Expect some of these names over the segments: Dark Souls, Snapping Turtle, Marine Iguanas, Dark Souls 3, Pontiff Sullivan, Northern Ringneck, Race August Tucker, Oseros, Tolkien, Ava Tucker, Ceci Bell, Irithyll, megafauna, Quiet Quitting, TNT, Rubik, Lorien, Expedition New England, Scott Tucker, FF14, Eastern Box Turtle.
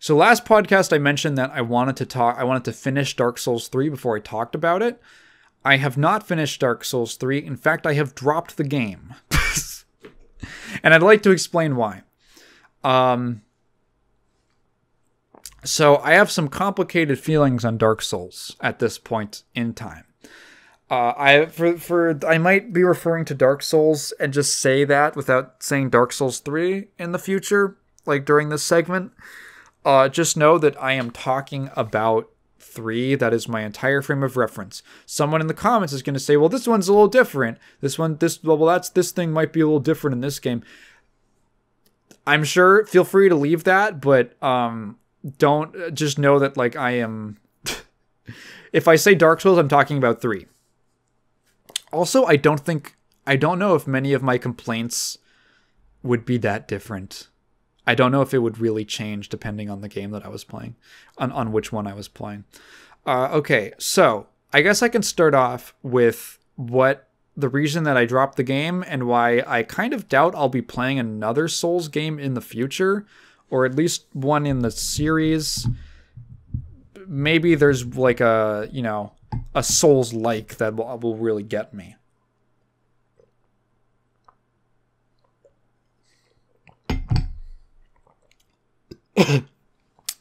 So last podcast I mentioned that I wanted to finish Dark Souls 3 before I talked about it. I have not finished Dark Souls 3. In fact, I have dropped the game. And I'd like to explain why. So I have some complicated feelings on Dark Souls at this point in time. I might be referring to Dark Souls and just say that without saying Dark Souls 3 in the future, like during this segment. Just know that I am talking about 3. That is my entire frame of reference. Someone in the comments is going to say, well, this one's a little different. This thing might be a little different in this game. I'm sure, feel free to leave that, but don't, just know that like I am... If I say Dark Souls, I'm talking about 3. Also, I don't know if many of my complaints would be that different. I don't know if it would really change depending on the game that I was playing, on which one I was playing. Okay, so I guess I can start off with the reason that I dropped the game and why I kind of doubt I'll be playing another Souls game in the future, or at least one in the series. Maybe there's like a, you know, a Souls-like that will really get me.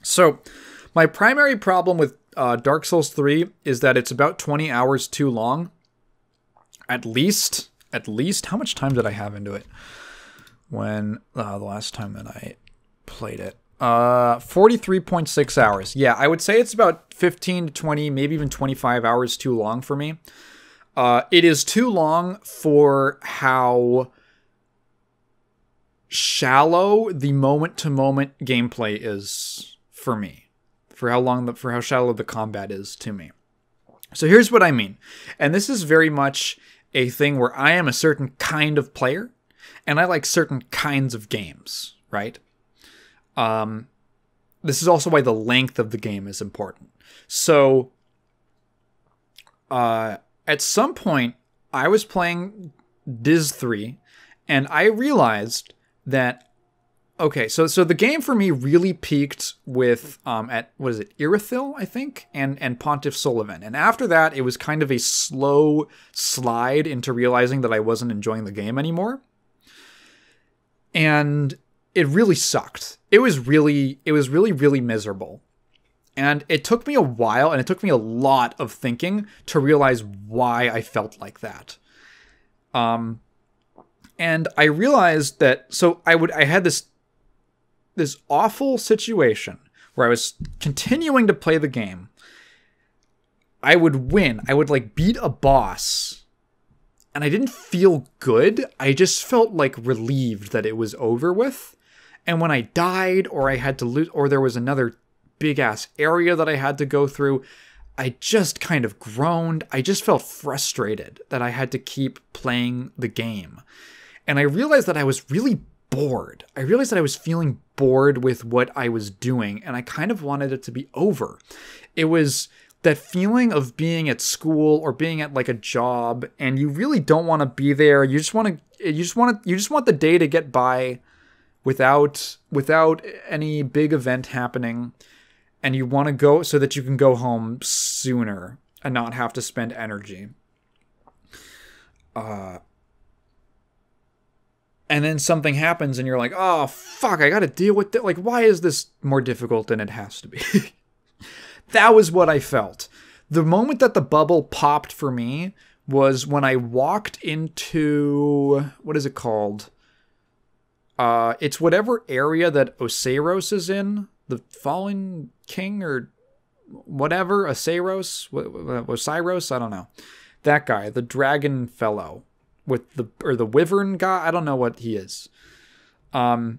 So, my primary problem with Dark Souls 3 is that it's about 20 hours too long. At least. How much time did I have into it? When, the last time that I played it. 43.6 hours. Yeah, I would say it's about 15 to 20, maybe even 25 hours too long for me. It is too long for how shallow the moment-to-moment gameplay is for me. For how shallow the combat is to me. So here's what I mean. And this is very much a thing where I am a certain kind of player, and I like certain kinds of games, right? This is also why the length of the game is important. So, at some point, I was playing Diz 3, and I realized that, okay, so the game for me really peaked with, Irithyll, I think, and Pontiff Sullivan. And after that, it was kind of a slow slide into realizing that I wasn't enjoying the game anymore. And it really sucked. It was really miserable. And it took me a while, and it took me a lot of thinking to realize why I felt like that. And I realized that, so I had this awful situation where I was continuing to play the game. I would win. I would like beat a boss. And I didn't feel good. I just felt like relieved that it was over with. And when I died, or I had to lose, or there was another big-ass area that I had to go through, I just kind of groaned. I just felt frustrated that I had to keep playing the game. And I realized that I was really bored. I realized that I was feeling bored with what I was doing, and I kind of wanted it to be over. It was that feeling of being at school or being at like a job, and you really don't want to be there. You just want the day to get by without any big event happening, and you want to go so that you can go home sooner and not have to spend energy. And then something happens and you're like, oh fuck, I got to deal with that. Like, why is this more difficult than it has to be? That was what I felt. The moment that the bubble popped for me was when I walked into, what is it called? It's whatever area that Oseros is in, the Fallen King or whatever, Osiris, I don't know. That guy, the dragon fellow with the wyvern guy, I don't know what he is. I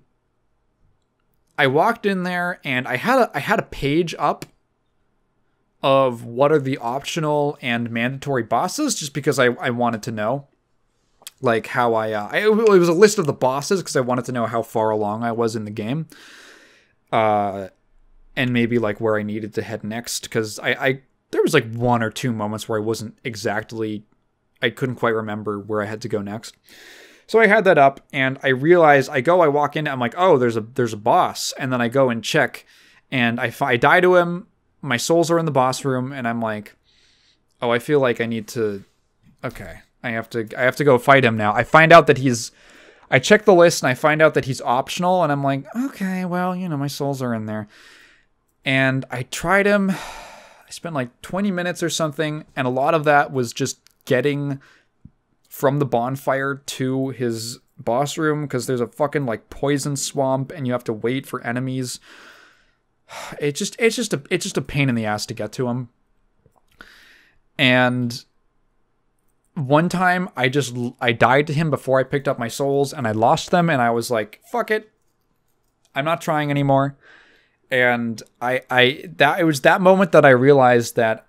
walked in there and I had a page up of what are the optional and mandatory bosses, just because I wanted to know. Like how it was a list of the bosses because I wanted to know how far along I was in the game. And maybe like where I needed to head next, because there was like one or two moments where I wasn't exactly, I couldn't quite remember where I had to go next. So I had that up and I realized I walk in, I'm like, oh, there's a boss. And then I go and check And I die to him. My souls are in the boss room, and I'm like, oh, I feel like I need to. Okay, I have to go fight him now. I find out that he's. I check the list and I find out that he's optional, and I'm like, okay, well, you know, my souls are in there. And I tried him. I spent like 20 minutes or something, and a lot of that was just getting from the bonfire to his boss room, because there's a fucking like poison swamp, and you have to wait for enemies. It's just a pain in the ass to get to him. And one time I died to him before I picked up my souls, and I lost them, and I was like, fuck it, I'm not trying anymore. And it was that moment that I realized that,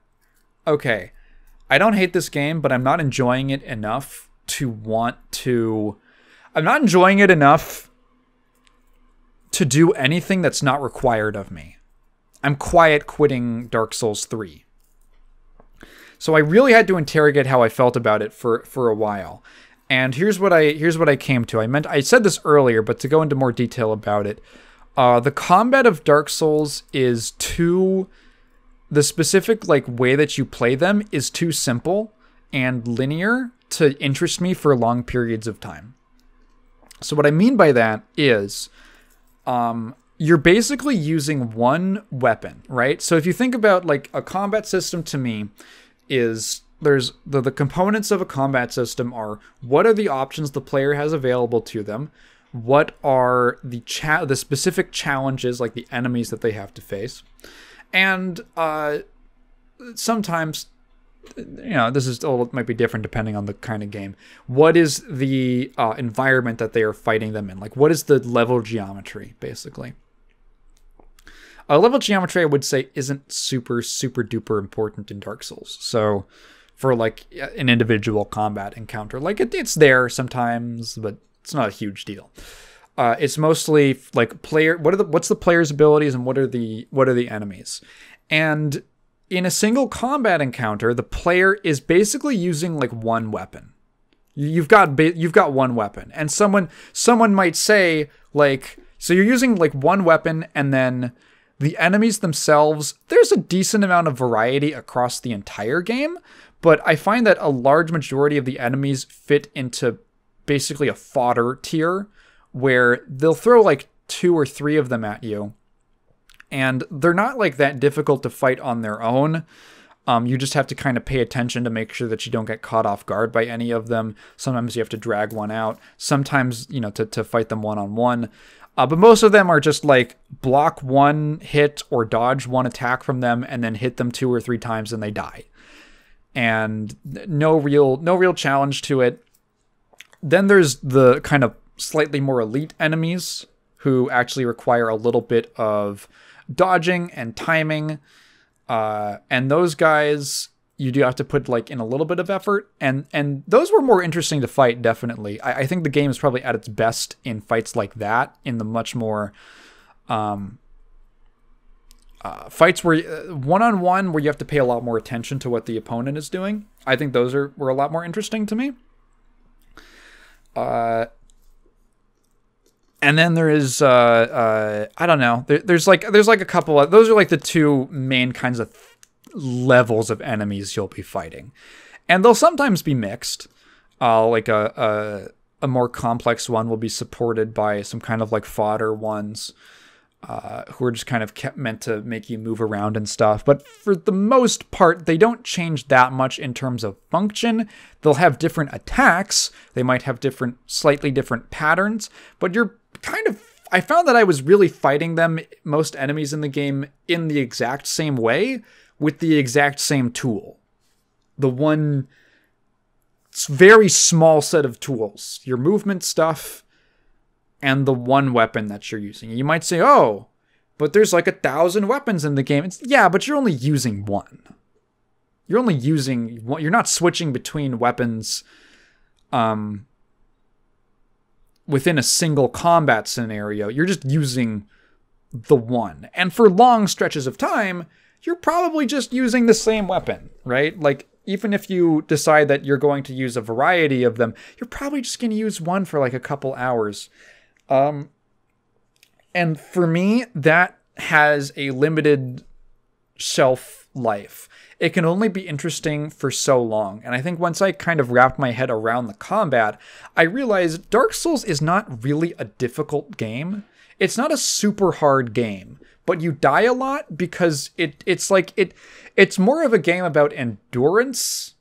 okay, I don't hate this game, but I'm not enjoying it enough to want to. I'm not enjoying it enough to do anything that's not required of me. I'm quiet quitting Dark Souls 3. So I really had to interrogate how I felt about it for a while. And here's what I came to. I said this earlier, but to go into more detail about it, the combat of Dark Souls is too. The specific like way that you play them is too simple and linear to interest me for long periods of time. So what I mean by that is, you're basically using one weapon, right? So if you think about like a combat system, to me, is there's the components of a combat system are, what are the options the player has available to them? What are the specific challenges, like the enemies that they have to face? And sometimes, you know, this is it might be different depending on the kind of game. What is the environment that they are fighting them in? Like, what is the level geometry, basically? Level geometry, I would say, isn't super, super duper important in Dark Souls. So, for like an individual combat encounter, like it's there sometimes, but it's not a huge deal. It's mostly like what's the player's abilities and what are the enemies. And in a single combat encounter, the player is basically using like one weapon. You've got one weapon, and someone might say like, so you're using like one weapon, and then the enemies themselves, there's a decent amount of variety across the entire game, but I find that a large majority of the enemies fit into basically a fodder tier, where they'll throw like 2 or 3 of them at you, and they're not like that difficult to fight on their own. You just have to kind of pay attention to make sure that you don't get caught off guard by any of them. Sometimes you have to drag one out, sometimes, you know, to fight them one-on-one. But most of them are just like block one hit or dodge one attack from them, and then hit them 2 or 3 times and they die. And no real challenge to it. Then there's the kind of slightly more elite enemies who actually require a little bit of dodging and timing. And those guys, you do have to put like in a little bit of effort. And those were more interesting to fight, definitely. I think the game is probably at its best in fights like that, in the much more fights where one-on-one, where you have to pay a lot more attention to what the opponent is doing. I think those were a lot more interesting to me. And then there is, I don't know. There's like a couple of, those are like the two main kinds of levels of enemies you'll be fighting. And they'll sometimes be mixed. Like a more complex one will be supported by some kind of like fodder ones, who are just kind of meant to make you move around and stuff. But for the most part, they don't change that much in terms of function. They'll have different attacks. They might have slightly different patterns, but you're kind of, I found that I was really fighting them, most enemies in the game, in the exact same way with the exact same tool. The one very small set of tools, your movement stuff and the one weapon that you're using. You might say, oh, but there's like 1,000 weapons in the game. It's, yeah, but you're only using one. You're only using one. You're not switching between weapons within a single combat scenario. You're just using the one. And for long stretches of time, you're probably just using the same weapon, right? Like, even if you decide that you're going to use a variety of them, you're probably just going to use one for like a couple hours. And for me, that has a limited shelf life. It can only be interesting for so long. And I think once I kind of wrapped my head around the combat, I realized Dark Souls is not really a difficult game. It's not a super hard game, but you die a lot because it's more of a game about endurance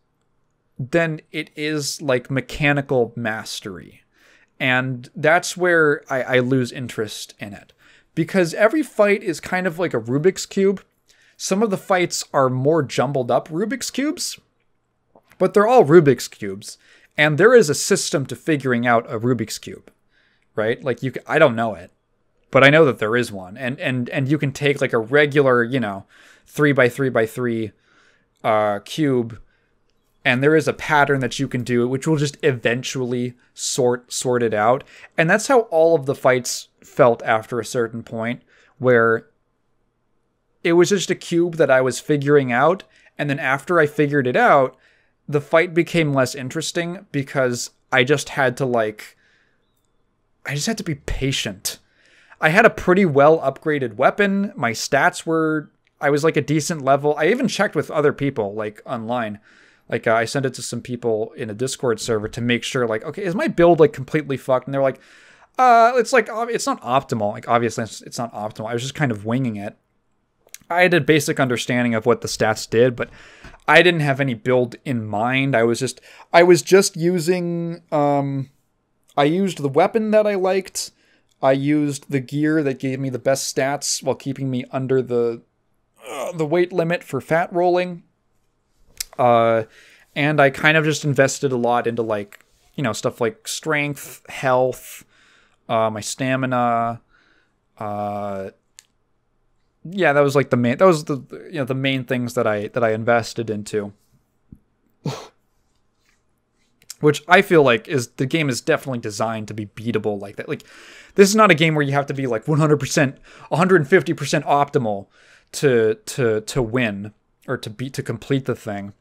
than it is like mechanical mastery. And that's where I lose interest in it, because every fight is kind of like a Rubik's Cube. Some of the fights are more jumbled up Rubik's Cubes, but they're all Rubik's Cubes. And there is a system to figuring out a Rubik's Cube, right? Like you can, I don't know it, but I know that there is one. And you can take like a regular, you know, 3x3x3 cube, and there is a pattern that you can do, which will just eventually sort it out. And that's how all of the fights felt after a certain point, where it was just a cube that I was figuring out, and then after I figured it out, the fight became less interesting because I just had to be patient. I had a pretty well upgraded weapon. My stats were, I was like a decent level. I even checked with other people, like online. Like I sent it to some people in a Discord server to make sure, like, okay, is my build like completely fucked? And they're like, it's like, it's not optimal. Like obviously it's not optimal. I was just kind of winging it. I had a basic understanding of what the stats did, but I didn't have any build in mind. I was just using, I used the weapon that I liked. I used the gear that gave me the best stats while keeping me under the weight limit for fat rolling. And I kind of just invested a lot into, like, you know, stuff like strength, health, my stamina, yeah, that was like the main, that was the, you know, the main things that I invested into, which I feel like is, the game is definitely designed to be beatable like that. Like this is not a game where you have to be like 100%, 150% optimal to win or to complete the thing.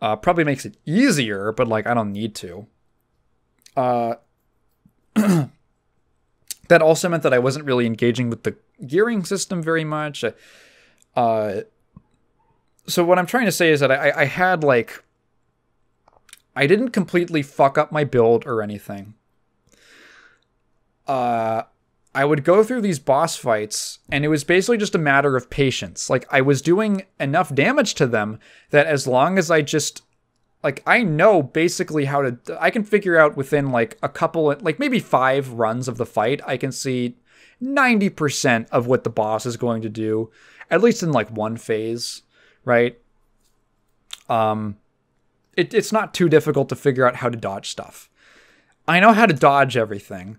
Probably makes it easier, but like I don't need to. That also meant that I wasn't really engaging with the gearing system very much. So what I'm trying to say is that I had, like, I didn't completely fuck up my build or anything. I would go through these boss fights, and it was basically just a matter of patience. Like, I was doing enough damage to them that as long as I just, like, I know basically how to, I can figure out within like a couple, like maybe 5 runs of the fight, I can see 90% of what the boss is going to do, at least in like one phase, right? It's not too difficult to figure out how to dodge stuff. I know how to dodge everything.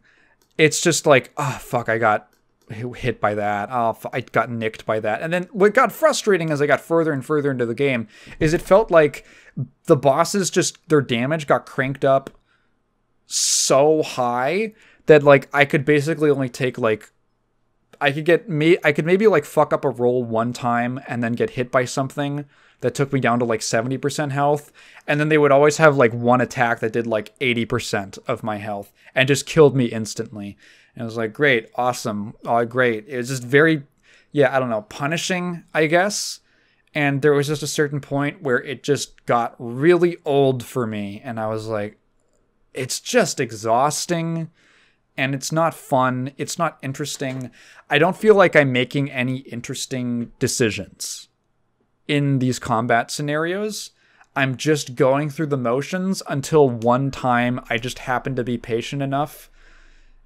It's just like, oh, fuck, I got hit by that. Oh, I got nicked by that. And then what got frustrating as I got further and further into the game is it felt like the bosses just, their damage got cranked up so high that like I could basically only take like, I could maybe like fuck up a roll one time and then get hit by something that took me down to like 70% health. And then they would always have like one attack that did like 80% of my health and just killed me instantly. And I was like, great, awesome, oh, great. It was just very, yeah, I don't know, punishing, I guess. And there was just a certain point where it just got really old for me. And I was like, it's just exhausting. And it's not fun. It's not interesting. I don't feel like I'm making any interesting decisions in these combat scenarios. I'm just going through the motions until one time I just happen to be patient enough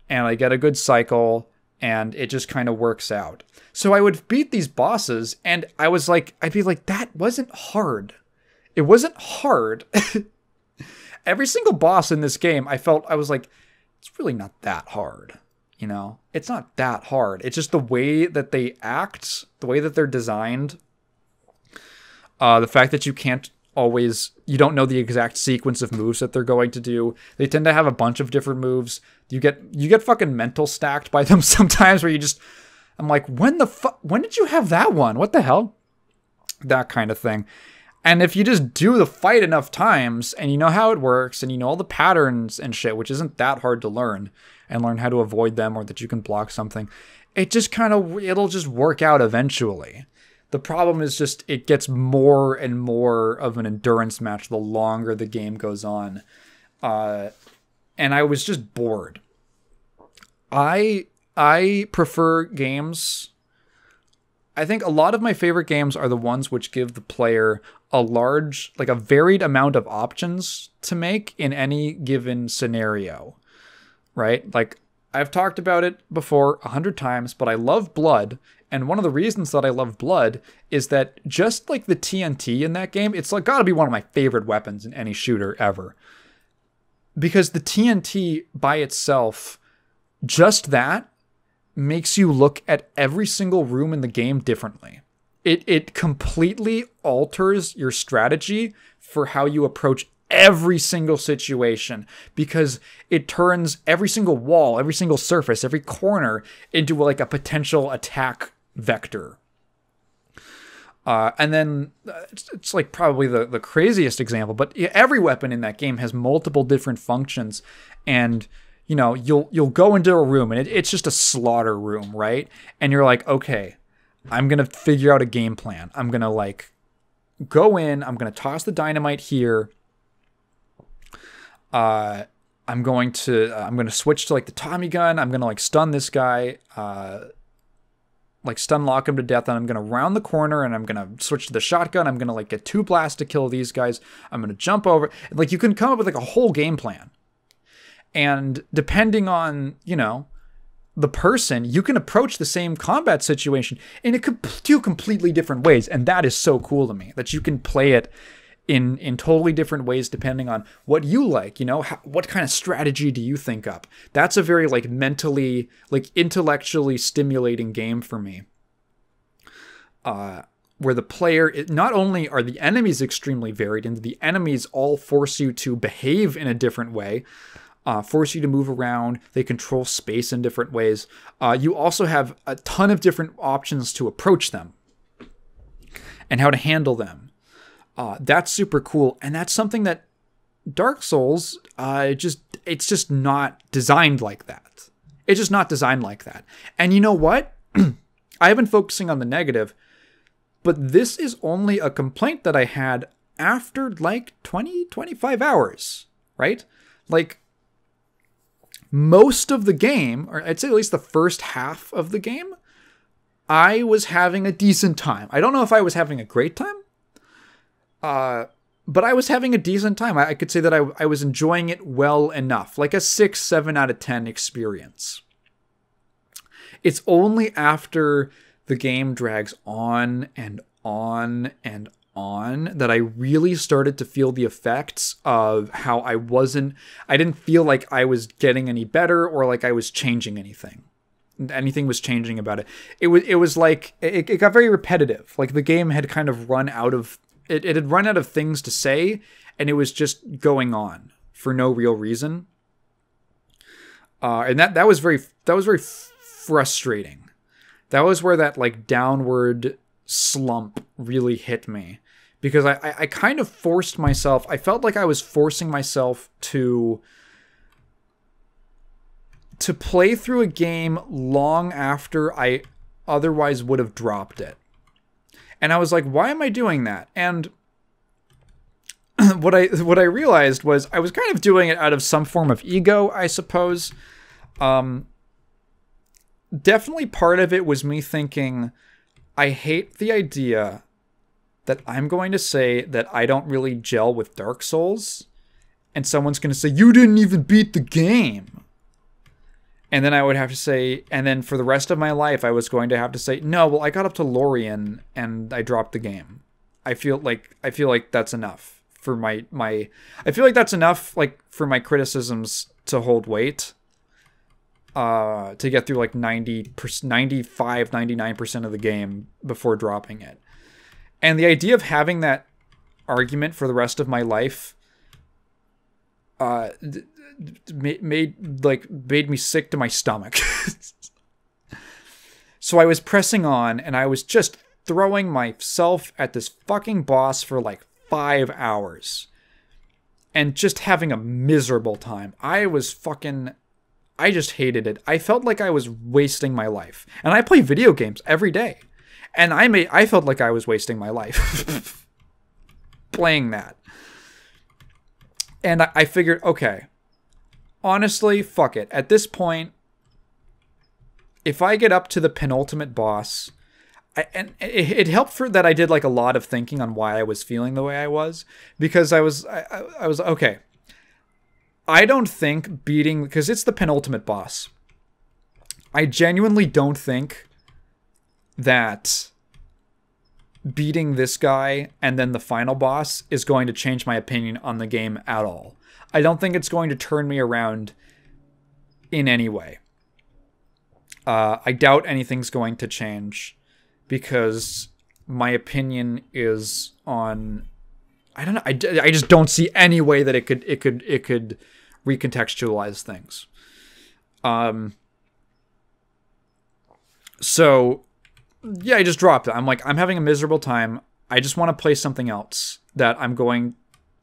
and I get a good cycle, and it just kind of works out. So I would beat these bosses, and I was like, I'd be like, that wasn't hard. It wasn't hard. Every single boss in this game, I felt, I was like, it's really not that hard, you know? It's not that hard. It's just the way that they act, the way that they're designed, the fact that you can't always, you don't know the exact sequence of moves that they're going to do. They tend to have a bunch of different moves. You get fucking mental stacked by them sometimes, where you just, I'm like, when did you have that one? What the hell? That kind of thing. And if you just do the fight enough times and you know how it works and you know all the patterns and shit, which isn't that hard to learn, and learn how to avoid them or that you can block something, it just kind of, it'll just work out eventually. The problem is just it gets more and more of an endurance match the longer the game goes on. And I was just bored. I prefer games. I think a lot of my favorite games are the ones which give the player a large, like a varied amount of options to make in any given scenario, right? Like I've talked about it before 100 times, but I love Blood. And one of the reasons that I love Blood is that just like the TNT in that game, it's like gotta be one of my favorite weapons in any shooter ever. Because the TNT by itself, just that, makes you look at every single room in the game differently. It completely alters your strategy for how you approach every single situation, because it turns every single wall, every single surface, every corner into like a potential attack vector. And then it's like probably the craziest example, but every weapon in that game has multiple different functions, and you know, you'll go into a room and it's just a slaughter room, right? And you're like, okay, I'm going to figure out a game plan. I'm going to like go in, I'm going to toss the dynamite here. I'm going to switch to like the Tommy gun. I'm going to like stun this guy, like stun lock him to death. And I'm going to round the corner and I'm going to switch to the shotgun. I'm going to like get 2 blasts to kill these guys. I'm going to jump over. Like you can come up with like a whole game plan. And depending on, you know, the person, you can approach the same combat situation in two completely different ways. And that is so cool to me, that you can play it in totally different ways depending on what you like, you know, what kind of strategy do you think up? That's a very like mentally, like intellectually stimulating game for me. Where the player, not only are the enemies extremely varied, and the enemies all force you to behave in a different way, force you to move around. They control space in different ways. You also have a ton of different options to approach them and how to handle them. That's super cool. And that's something that Dark Souls, it's just not designed like that. It's just not designed like that. And you know what? I have been focusing on the negative, but this is only a complaint that I had after like 20, 25 hours, right? Like, most of the game, or I'd say at least the first half of the game, I was having a decent time. I don't know if I was having a great time, but I was having a decent time. I could say that I was enjoying it well enough, like a 6-7 out of 10 experience. It's only after the game drags on and on and on that I really started to feel the effects of how I didn't feel like I was getting any better, or like I was changing anything. Anything was changing about it. It was like it got very repetitive. Like the game had kind of run out of it had run out of things to say, and it was just going on for no real reason. And that was very frustrating. That was where that like downward slump really hit me, because I kind of forced myself. I felt like I was forcing myself to play through a game long after I otherwise would have dropped it. And I was like, why am I doing that? And what I realized was I was kind of doing it out of some form of ego, I suppose. Definitely part of it was me thinking, I hate the idea that I'm going to say that I don't really gel with Dark Souls, and someone's going to say, you didn't even beat the game. And then I would have to say, and then for the rest of my life, I was going to have to say, no, well, I got up to Lorien and I dropped the game. I feel like that's enough for my I feel like that's enough, like, for my criticisms to hold weight. To get through like 95, 99% of the game before dropping it. And the idea of having that argument for the rest of my life made me sick to my stomach. So I was pressing on, and I was just throwing myself at this fucking boss for like 5 hours and just having a miserable time. I was fucking I just hated it. I felt like I was wasting my life. And I play video games every day. And I felt like I was wasting my life playing that. And I figured, okay, honestly, fuck it. At this point, if I get up to the penultimate boss, it helped for that I did like a lot of thinking on why I was feeling the way I was, because I was okay. I don't think beating, because it's the penultimate boss. I genuinely don't think that beating this guy and then the final boss is going to change my opinion on the game at all. I don't think it's going to turn me around in any way. I doubt anything's going to change because my opinion is on, I don't know. I just don't see any way that it could recontextualize things. So yeah, I just dropped it. I'm like, I'm having a miserable time. I just want to play something else that I'm going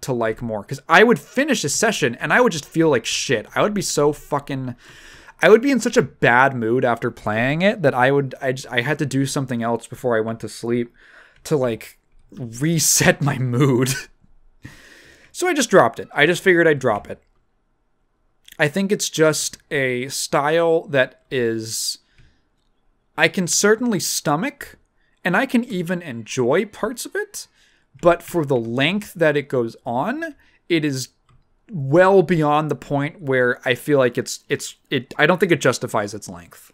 to like more. Because I would finish a session and I would just feel like shit. I would be so fucking, I would be in such a bad mood after playing it that I had to do something else before I went to sleep to like reset my mood. So I just dropped it. I just figured I'd drop it. I think it's just a style that is, I can certainly stomach, and I can even enjoy parts of it, but for the length that it goes on, it is well beyond the point where I feel like it I don't think it justifies its length.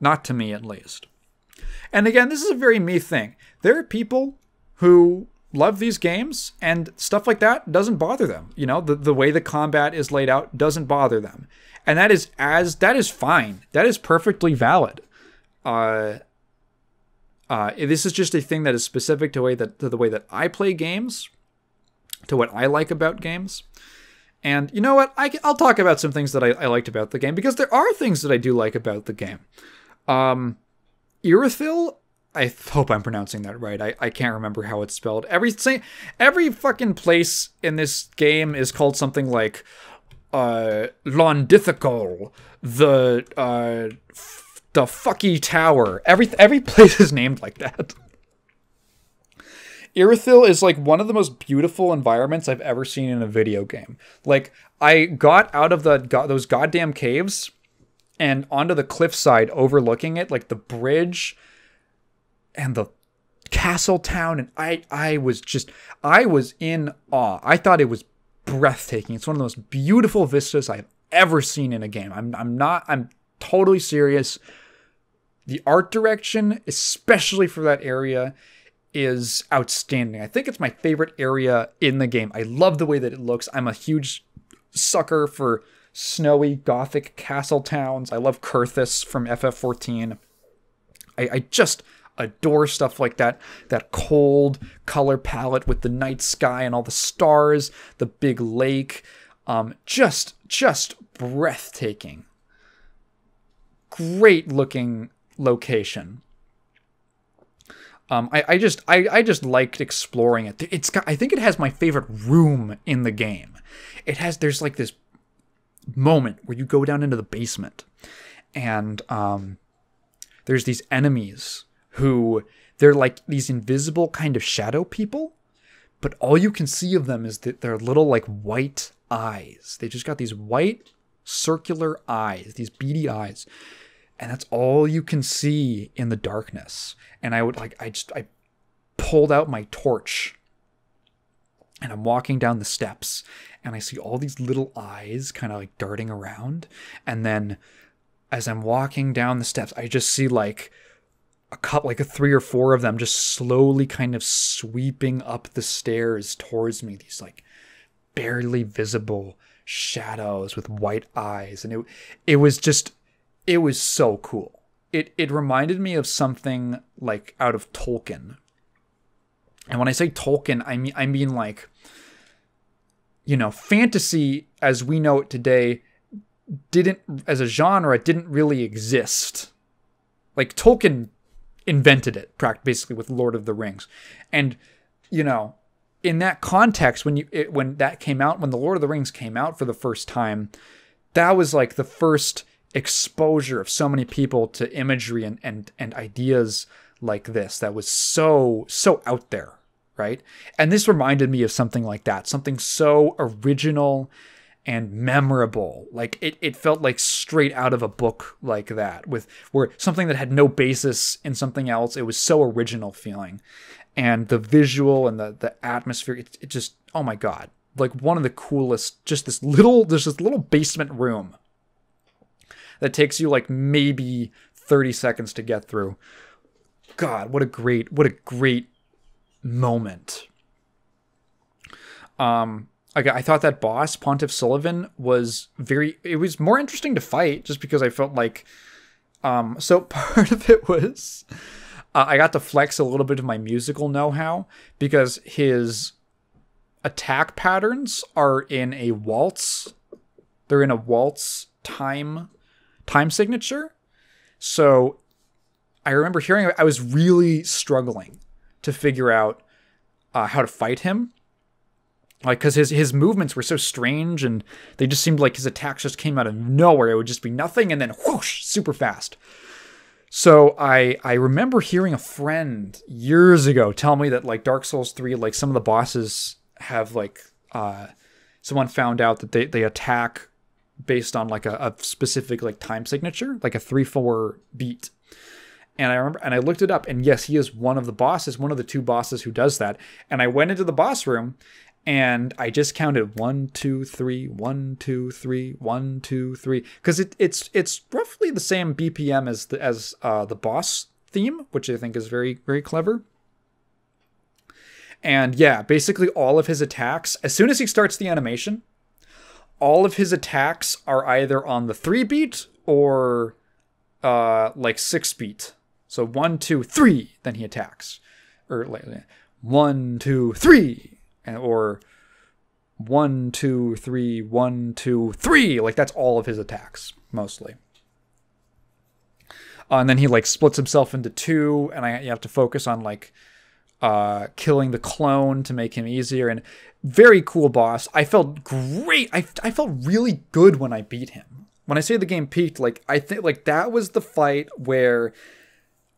Not to me, at least. And again, this is a very me thing. There are people who love these games and stuff like that doesn't bother them. You know, the way the combat is laid out doesn't bother them. And that is fine. That is perfectly valid. This is just a thing that is specific to the way that I play games, to what I like about games. And you know what? I'll talk about some things that I liked about the game, because there are things that I do like about the game. Irithyll, I hope I'm pronouncing that right. I can't remember how it's spelled. Every fucking place in this game is called something like Londithicol, the fucky tower. Every place is named like that. Irithyll is like one of the most beautiful environments I've ever seen in a video game. Like, I got out of those goddamn caves and onto the cliffside overlooking it, like the bridge and the castle town, and I was in awe. I thought it was breathtaking. It's one of the most beautiful vistas I've ever seen in a game. I'm totally serious. The art direction, especially for that area, is outstanding. I think it's my favorite area in the game. I love the way that it looks. I'm a huge sucker for snowy gothic castle towns. I love Kurthus from FF14. I just adore stuff like that. That cold color palette with the night sky and all the stars, the big lake. Just breathtaking. Great looking location. I just liked exploring it. It's got, I think it has my favorite room in the game. There's like this moment where you go down into the basement and there's these enemies who, they're like these invisible kind of shadow people, but all you can see of them is that they're little like white eyes. They just got these white circular eyes, these beady eyes, and that's all you can see in the darkness. And I pulled out my torch and I'm walking down the steps and I see all these little eyes kind of like darting around. And then as I'm walking down the steps, I just see like a 3 or 4 of them just slowly kind of sweeping up the stairs towards me. These like barely visible shadows with white eyes. And it was so cool. It reminded me of something like out of Tolkien. And when I say Tolkien, I mean like, you know, fantasy as we know it today as a genre didn't really exist. Like Tolkien invented it basically with Lord of the Rings. And you know, in that context, when that came out, when the Lord of the Rings came out for the first time, that was like the first exposure of so many people to imagery and ideas like this that was so out there, right? And this reminded me of something like that, something so original and memorable. Like it felt like straight out of a book like that, where something that had no basis in something else. It was so original feeling, and the visual and the atmosphere, it just, oh my God, like one of the coolest, just this little basement room that takes you like maybe 30 seconds to get through. God, what a great moment. I thought that boss, Pontiff Sullivan, it was more interesting to fight, just because I felt like, so part of it was, I got to flex a little bit of my musical know-how, because his attack patterns are in a waltz. They're in a waltz time signature. So I remember hearing, I was really struggling to figure out how to fight him. Like, because his movements were so strange, and they just seemed like his attacks just came out of nowhere. It would just be nothing, and then whoosh, super fast. So I remember hearing a friend years ago tell me that, like, Dark Souls 3, like, some of the bosses have, like, someone found out that they attack based on, like, a specific, like, time signature, like a 3-4 beat. And I remember, and I looked it up, and yes, he is one of the bosses, one of the two bosses who does that. And I went into the boss room, and I just counted 1, 2, 3, 1, 2, 3, 1, 2, 3, because it's roughly the same BPM as the boss theme, which I think is very, very clever. And yeah, basically all of his attacks, as soon as he starts the animation, all of his attacks are either on the 3 beat or like 6 beat. So 1, 2, 3, then he attacks, or like 1, 2, 3. Or 1, 2, 3, 1, 2, 3. Like, that's all of his attacks, mostly. And then he, like, splits himself into 2, and you have to focus on, like, killing the clone to make him easier. And very cool boss. I felt great. I felt really good when I beat him. When I say the game peaked, like, I think, like, that was the fight where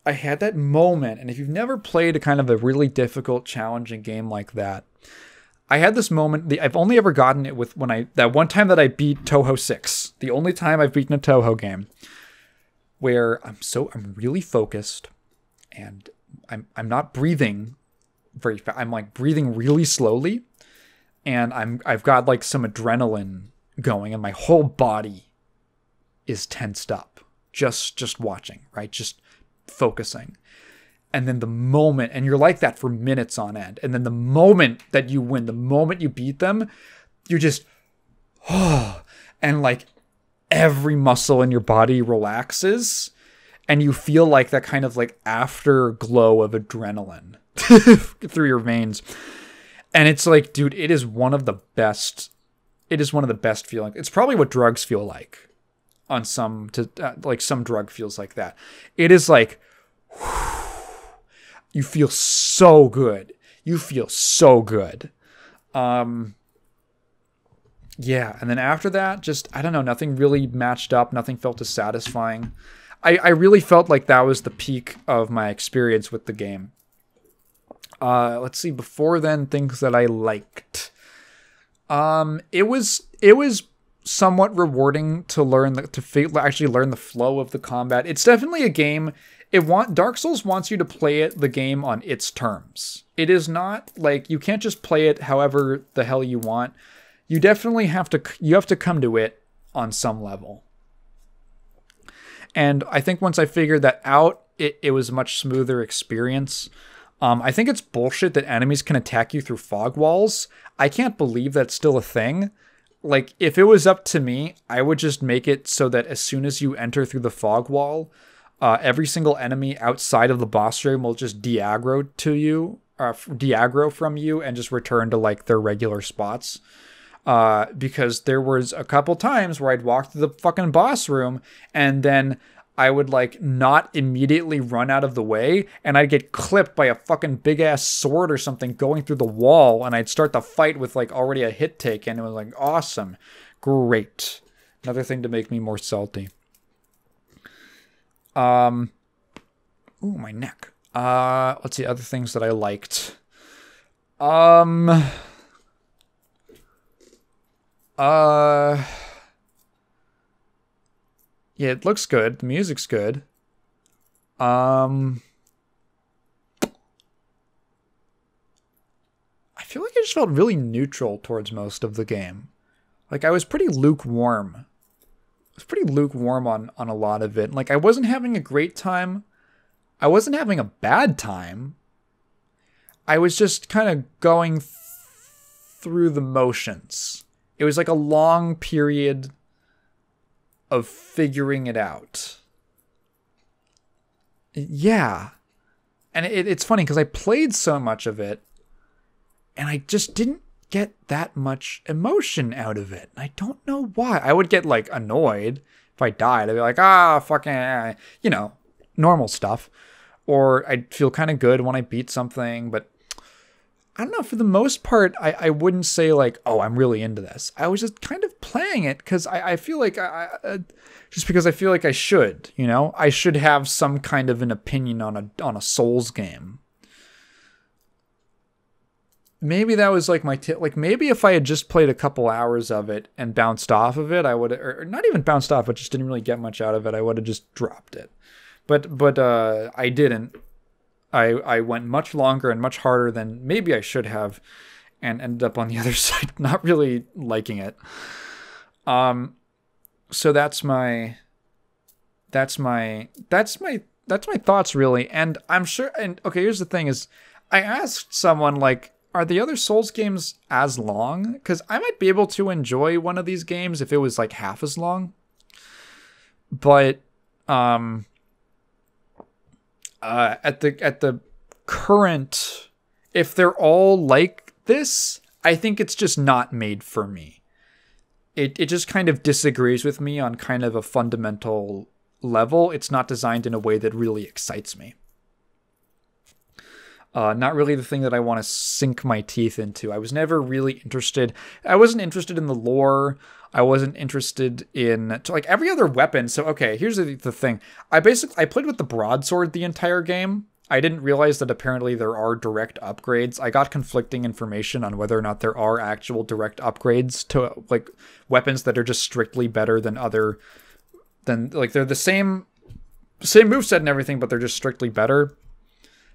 I had that moment, and if you've never played a kind of a really difficult, challenging game like that, I had this moment. I've only ever gotten it with that one time that I beat Toho 6. The only time I've beaten a Toho game, where I'm really focused, and I'm not breathing very fast. I'm like breathing really slowly, and I've got like some adrenaline going, and my whole body is tensed up just watching, right? Just focusing. And then the moment, and you're like that for minutes on end, and then the moment that you win, the moment you beat them, you're just, oh, and like every muscle in your body relaxes, and you feel like that kind of like afterglow of adrenaline through your veins. And it's like, dude, it is one of the best feelings. It's probably what drugs feel like. On some drug feels like that. It is like, whew, you feel so good. You feel so good. Yeah. And then after that, just, I don't know, nothing really matched up. Nothing felt as satisfying. I really felt like that was the peak of my experience with the game. Let's see, before then, things that I liked. It was somewhat rewarding to learn actually learn the flow of the combat. It's definitely a game. Dark Souls wants you to play the game on its terms. It is not like you can't just play it however the hell you want. You definitely have to come to it on some level. And I think once I figured that out, it was a much smoother experience. I think it's bullshit that enemies can attack you through fog walls. I can't believe that's still a thing. Like, if it was up to me, I would just make it so that as soon as you enter through the fog wall, every single enemy outside of the boss room will just de-aggro from you, and just return to, like, their regular spots. Because there was a couple times where I'd walk through the fucking boss room, and then I would, like, not immediately run out of the way, and I'd get clipped by a fucking big-ass sword or something going through the wall, and I'd start the fight with, like, already a hit take, and it was, like, awesome. Great. Another thing to make me more salty. Ooh, my neck. Let's see, other things that I liked. Yeah, it looks good. The music's good. I feel like I just felt really neutral towards most of the game. Like, I was pretty lukewarm. I was pretty lukewarm on a lot of it. Like, I wasn't having a great time. I wasn't having a bad time. I was just kind of going through the motions. It was like a long period of figuring it out. Yeah. And it's funny because I played so much of it and I just didn't get that much emotion out of it. I don't know why. I would get like annoyed if I died. I'd be like, ah, fucking, you know, normal stuff. Or I'd feel kind of good when I beat something. But I don't know. For the most part, I wouldn't say like, oh, I'm really into this. I was just kind of playing it because I feel like just because I feel like I should, you know, I should have some kind of an opinion on a Souls game. Maybe that was like my tip. Like maybe if I had just played a couple hours of it and bounced off of it, I would, or not even bounced off, but just didn't really get much out of it. I would have just dropped it. But I didn't. I went much longer and much harder than maybe I should have, and ended up on the other side not really liking it. So that's my thoughts really. And I'm sure. And okay, here's the thing: is I asked someone like, are the other Souls games as long? Because I might be able to enjoy one of these games if it was like half as long. But at the current, if they're all like this, I think it's just not made for me. It just kind of disagrees with me on kind of a fundamental level. It's not designed in a way that really excites me. Not really the thing that I want to sink my teeth into. I was never really interested. I wasn't interested in the lore. I wasn't interested in like every other weapon. So, okay, here's the thing. I played with the broadsword the entire game. I didn't realize that apparently there are direct upgrades. I got conflicting information on whether or not there are actual direct upgrades to like weapons that are just strictly better than like they're the same moveset and everything, but they're just strictly better.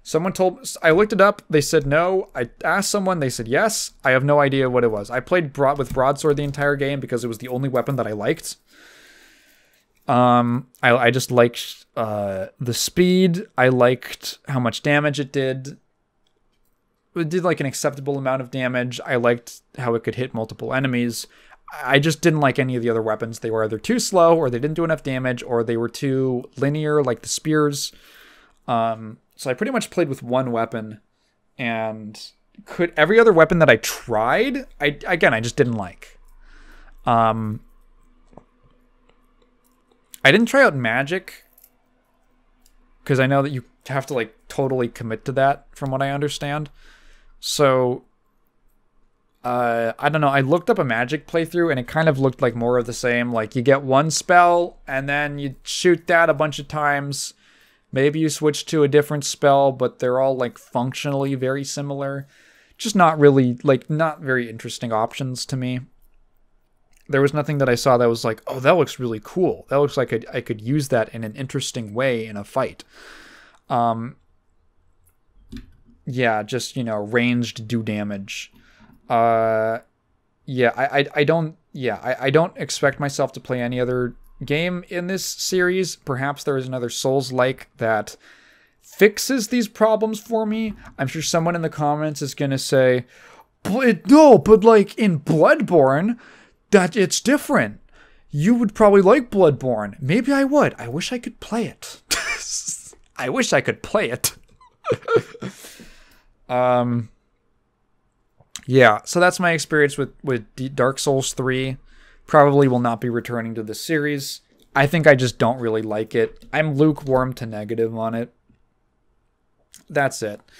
Someone told, I looked it up, they said no. I asked someone, they said yes. I have no idea what it was. I played with broadsword the entire game because it was the only weapon that I liked. I just liked the speed. I liked how much damage it did. It did like an acceptable amount of damage. I liked how it could hit multiple enemies. I just didn't like any of the other weapons. They were either too slow or they didn't do enough damage or they were too linear like the spears. So I pretty much played with one weapon and could every other weapon that I tried, I just didn't like. I didn't try out magic because I know that you have to like totally commit to that from what I understand. So I don't know. I looked up a magic playthrough and it kind of looked like more of the same. Like you get one spell and then you shoot that a bunch of times. Maybe you switch to a different spell, but they're all like functionally very similar. Just not really, like, not very interesting options to me. There was nothing that I saw that was like, oh, that looks really cool. That looks like I could use that in an interesting way in a fight. Yeah, just, you know, ranged do damage. Yeah, I don't expect myself to play any other game in this series. Perhaps there is another Souls-like that fixes these problems for me. I'm sure someone in the comments is going to say, no, but like in Bloodborne, that it's different. You would probably like Bloodborne. Maybe I would. I wish I could play it. I wish I could play it. Yeah, so that's my experience with Dark Souls 3. Probably will not be returning to this series. I think I just don't really like it. I'm lukewarm to negative on it. That's it.